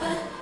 Papa.